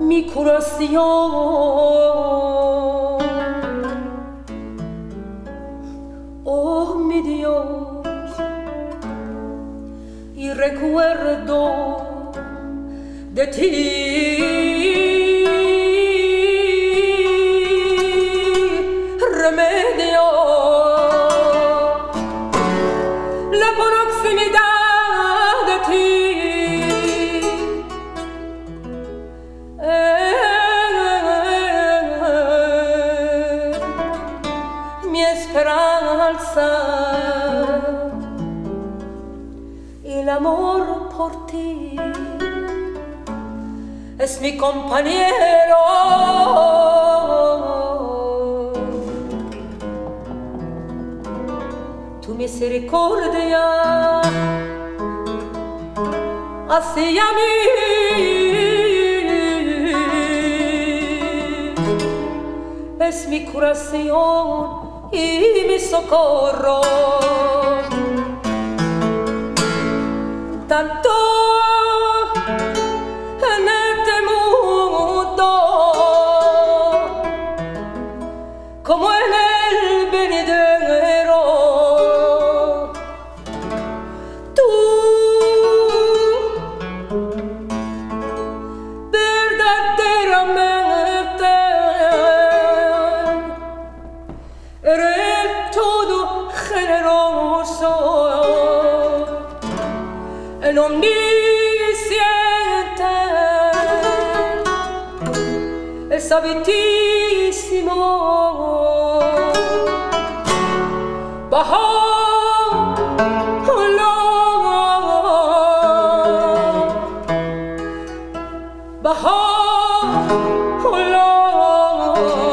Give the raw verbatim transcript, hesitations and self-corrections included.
Mi corazón, oh mi Dios, y recuerdo de ti, remedio, la proximidad de ti. Esperanza y el amor por ti es mi compañero. Tu misericordia hacia mí es mi curación y mi socorro. Tanto en este mundo como en el venidero, tú verdaderamente eres todo generoso, el omnisciente, el sabitísimo, bajo un lobo, bajo un lobo.